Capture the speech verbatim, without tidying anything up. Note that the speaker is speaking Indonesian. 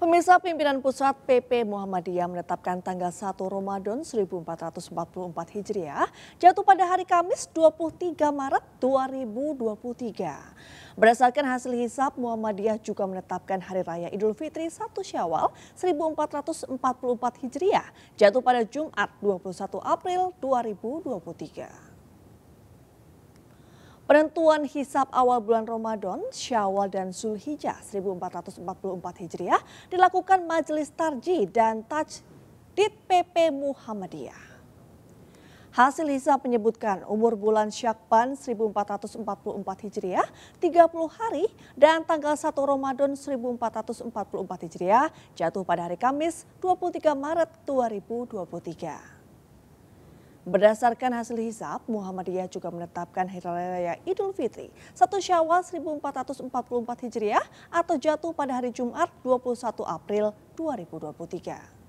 Pemirsa, pimpinan pusat P P Muhammadiyah menetapkan tanggal satu Ramadan seribu empat ratus empat puluh empat Hijriah jatuh pada hari Kamis dua puluh tiga Maret dua ribu dua puluh tiga. Berdasarkan hasil hisab, Muhammadiyah juga menetapkan hari raya Idul Fitri satu Syawal seribu empat ratus empat puluh empat Hijriah jatuh pada Jumat dua puluh satu April dua ribu dua puluh tiga. Penentuan hisab awal bulan Ramadan, Syawal dan Zulhijjah seribu empat ratus empat puluh empat Hijriah dilakukan Majelis Tarjih dan Tajdit P P Muhammadiyah. Hasil hisab menyebutkan umur bulan Syakban seribu empat ratus empat puluh empat Hijriah tiga puluh hari dan tanggal satu Ramadan seribu empat ratus empat puluh empat Hijriah jatuh pada hari Kamis dua puluh tiga Maret dua ribu dua puluh tiga. Berdasarkan hasil hisab, Muhammadiyah juga menetapkan hari raya Idul Fitri satu Syawal seribu empat ratus empat puluh empat Hijriah atau jatuh pada hari Jumat dua puluh satu April dua ribu dua puluh tiga.